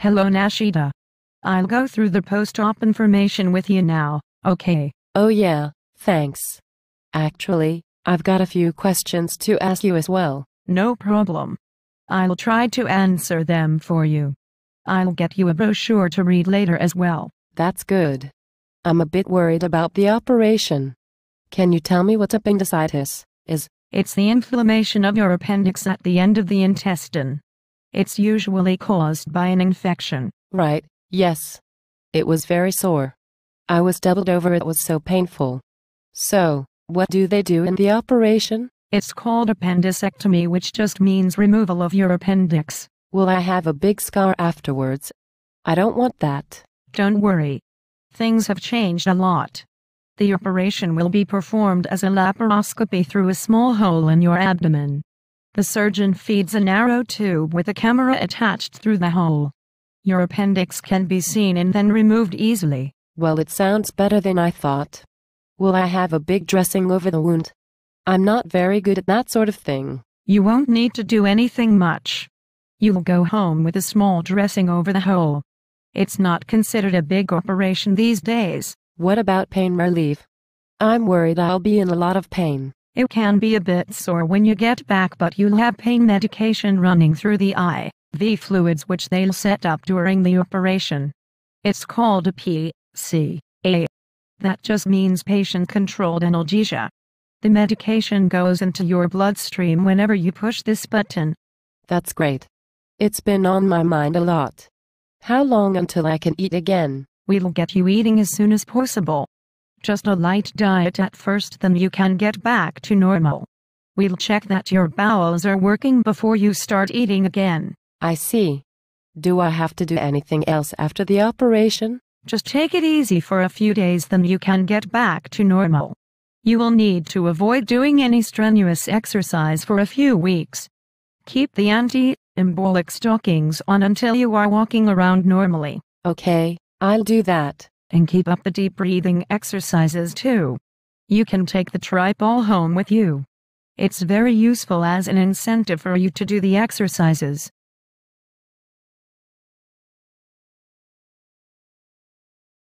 Hello Nashida. I'll go through the post-op information with you now, okay? Oh yeah, thanks. Actually, I've got a few questions to ask you as well. No problem. I'll try to answer them for you. I'll get you a brochure to read later as well. That's good. I'm a bit worried about the operation. Can you tell me what appendicitis is? It's the inflammation of your appendix at the end of the intestine. It's usually caused by an infection. Right, yes. It was very sore. I was doubled over, it was so painful. So, what do they do in the operation? It's called appendicectomy, which just means removal of your appendix. Will I have a big scar afterwards? I don't want that. Don't worry. Things have changed a lot. The operation will be performed as a laparoscopy through a small hole in your abdomen. The surgeon feeds a narrow tube with a camera attached through the hole. Your appendix can be seen and then removed easily. Well, it sounds better than I thought. Will I have a big dressing over the wound? I'm not very good at that sort of thing. You won't need to do anything much. You'll go home with a small dressing over the hole. It's not considered a big operation these days. What about pain relief? I'm worried I'll be in a lot of pain. It can be a bit sore when you get back, but you'll have pain medication running through the IV fluids, which they'll set up during the operation. It's called a PCA. That just means patient controlled analgesia. The medication goes into your bloodstream whenever you push this button. That's great. It's been on my mind a lot. How long until I can eat again? We'll get you eating as soon as possible. Just a light diet at first, then you can get back to normal. We'll check that your bowels are working before you start eating again. I see. Do I have to do anything else after the operation? Just take it easy for a few days, then you can get back to normal. You will need to avoid doing any strenuous exercise for a few weeks. Keep the anti-embolic stockings on until you are walking around normally. Okay, I'll do that. And keep up the deep breathing exercises too. You can take the Tri-ball home with you. It's very useful as an incentive for you to do the exercises.